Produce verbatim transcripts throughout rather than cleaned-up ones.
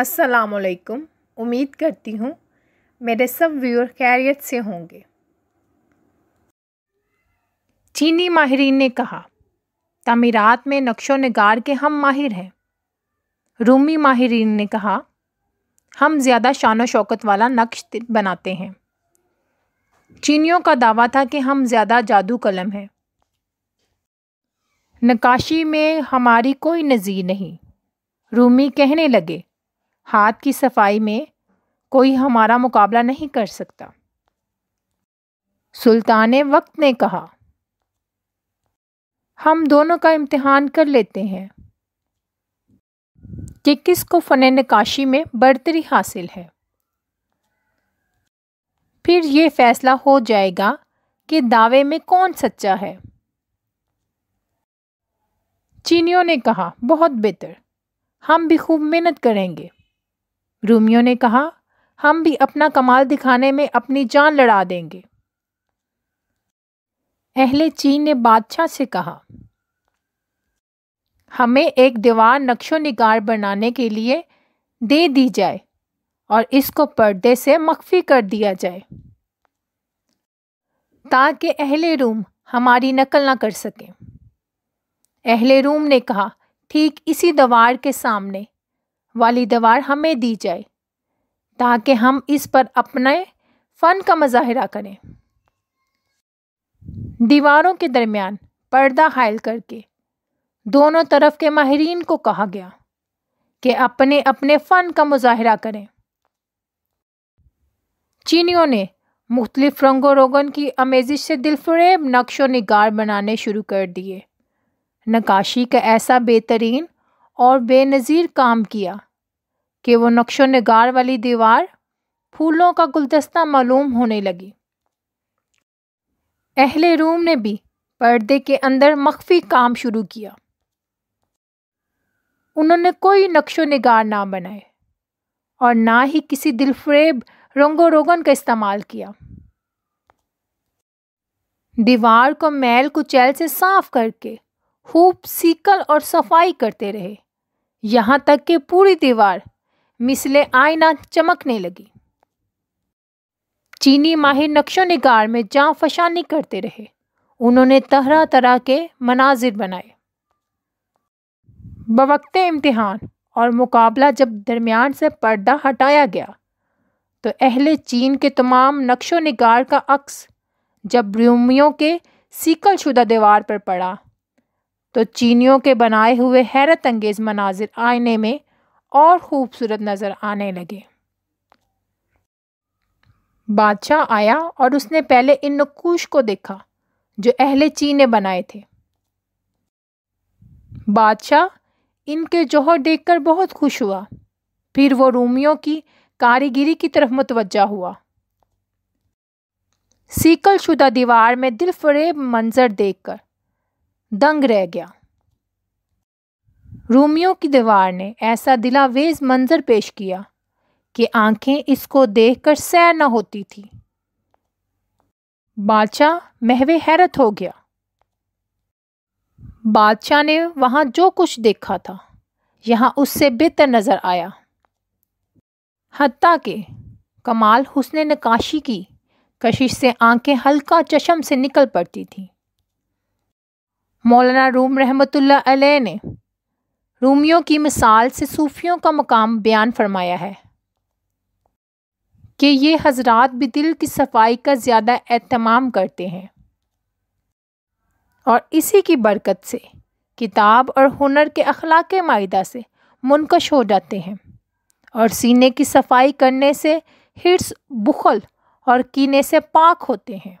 अस्सलामुअलैकुम। उम्मीद करती हूँ मेरे सब व्यूअर खैरियत से होंगे। चीनी माहिरीन ने कहा, तामीरात में नक्शो निगार के हम माहिर हैं। रूमी माहिरीन ने कहा, हम ज़्यादा शान व शौकत वाला नक्श बनाते हैं। चीनियों का दावा था कि हम ज़्यादा जादू कलम हैं, नक्काशी में हमारी कोई नज़ीर नहीं। रूमी कहने लगे, हाथ की सफाई में कोई हमारा मुकाबला नहीं कर सकता। सुल्तान वक्त ने कहा, हम दोनों का इम्तिहान कर लेते हैं कि किसको फ़न नक्काशी में बढ़तरी हासिल है। फिर ये फ़ैसला हो जाएगा कि दावे में कौन सच्चा है। चीनियों ने कहा, बहुत बेहतर, हम भी खूब मेहनत करेंगे। रूमियों ने कहा, हम भी अपना कमाल दिखाने में अपनी जान लड़ा देंगे। अहले चीन ने बादशाह से कहा, हमें एक दीवार नक्शो निगार बनाने के लिए दे दी जाए और इसको पर्दे से मख्फी कर दिया जाए ताकि अहले रूम हमारी नकल ना कर सकें। अहले रूम ने कहा, ठीक इसी दीवार के सामने वाली दीवार हमें दी जाए ताकि हम इस पर अपने फ़न का मज़ाहरा करें। दीवारों के दरमियान पर्दा हायल करके दोनों तरफ के माहिरीन को कहा गया कि अपने अपने फ़न का मुजाहरा करें। चीनियों ने मुख्तलिफ रंगो रोगन की आमेजिश से दिलफरेब नक्शो निगार बनाने शुरू कर दिए। नक्काशी का ऐसा बेहतरीन और बेनज़ीर काम किया कि वो नक्शो निगार वाली दीवार फूलों का गुलदस्ता मालूम होने लगी। अहले रूम ने भी पर्दे के अंदर मख्फी काम शुरू किया। उन्होंने कोई नक्शो निगार ना बनाए और ना ही किसी दिलफरेब रंगो रोगन का इस्तेमाल किया। दीवार को मैल कुचैल से साफ करके खूब सीकल और सफाई करते रहे, यहाँ तक कि पूरी दीवार मिसले आईना चमकने लगी। चीनी माहिर नक्शो निगार में जाँ फशानी करते रहे। उन्होंने तरह तरह के मनाजिर बनाए। बवक्ते इम्तिहान और मुकाबला जब दरमियान से पर्दा हटाया गया तो अहले चीन के तमाम नक्शो निगार का अक्स जब रूमियों के सीकल शुदा दीवार पर पड़ा तो चीनियों के बनाए हुए हैरत अंगेज़ मनाजिर आईने में और खूबसूरत नज़र आने लगे। बादशाह आया और उसने पहले इन नक्कूश को देखा जो अहले चीन ने बनाए थे। बादशाह इनके जौहर देखकर बहुत खुश हुआ। फिर वो रूमियों की कारीगिरी की तरफ मुतवज्जा हुआ। सीकल शुदा दीवार में दिलफरेब मंजर देखकर दंग रह गया। रूमियों की दीवार ने ऐसा दिलावेज मंजर पेश किया कि आंखें इसको देखकर सैर न होती थी। बादशाह महवे हैरत हो गया। बादशाह ने वहाँ जो कुछ देखा था यहाँ उससे बेहतर नज़र आया। हत्ता के कमाल हुस्ने नक्काशी की कशिश से आंखें हल्का चश्म से निकल पड़ती थीं। मौलाना रूम रहमतुल्लाह अलैह ने रूमियों की मिसाल से सूफियों का मकाम बयान फरमाया है कि ये हजरात भी दिल की सफाई का ज़्यादा एहतमाम करते हैं और इसी की बरकत से किताब और हुनर के अखलाक मायदा से मुनकश हो जाते हैं और सीने की सफाई करने से हिर्स, बुखल और कीने से पाक होते हैं।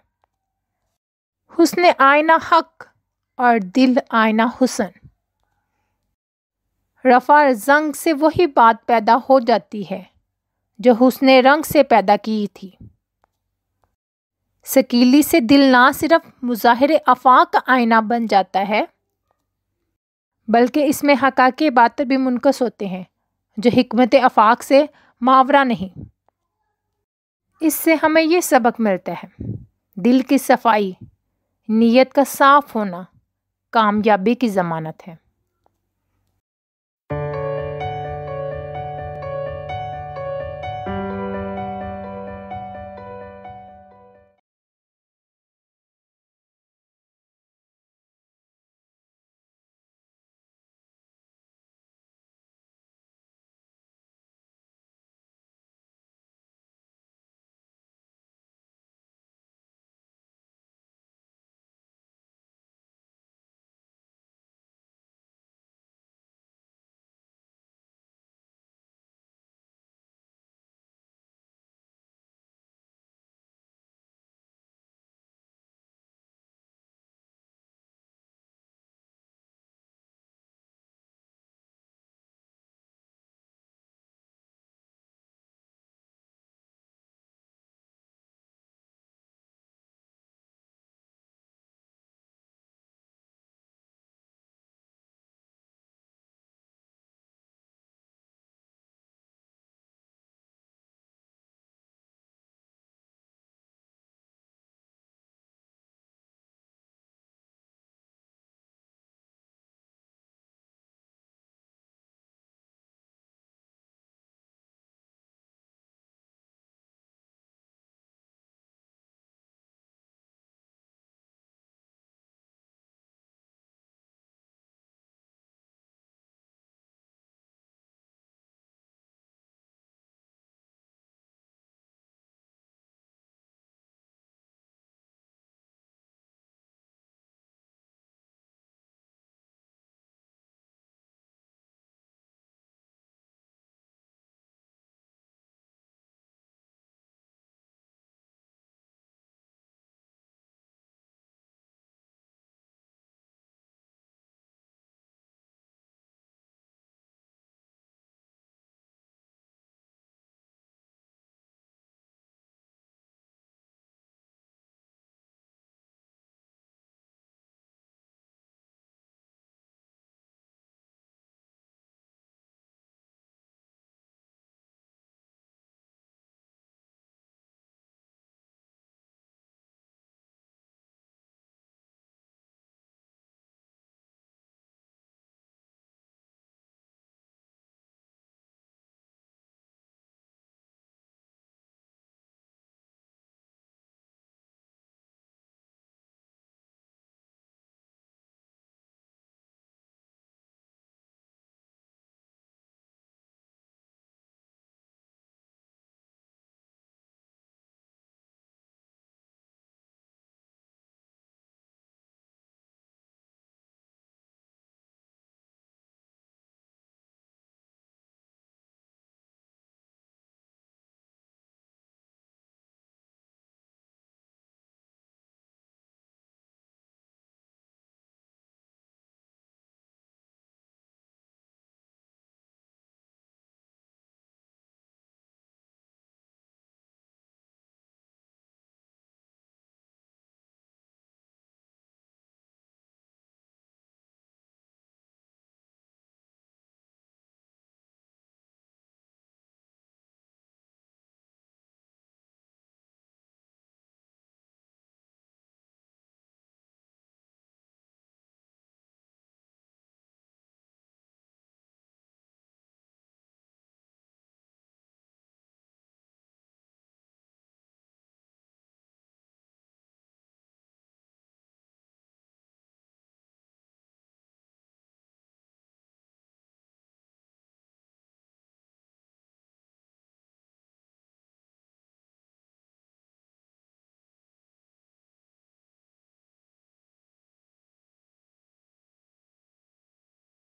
हुस्न आईना हक और दिल आईना हुसन, रफ़ा जंग से वही बात पैदा हो जाती है जो हुस्न रंग से पैदा की थी। शकीली से दिल ना सिर्फ मुज़ाहिर आफाक का आईना बन जाता है बल्कि इसमें हक़ाक़े बातर भी मुनकस होते हैं जो हिकमत आफाक से मावरा नहीं। इससे हमें यह सबक मिलता है, दिल की सफाई, नीयत का साफ़ होना कामयाबी की ज़मानत है।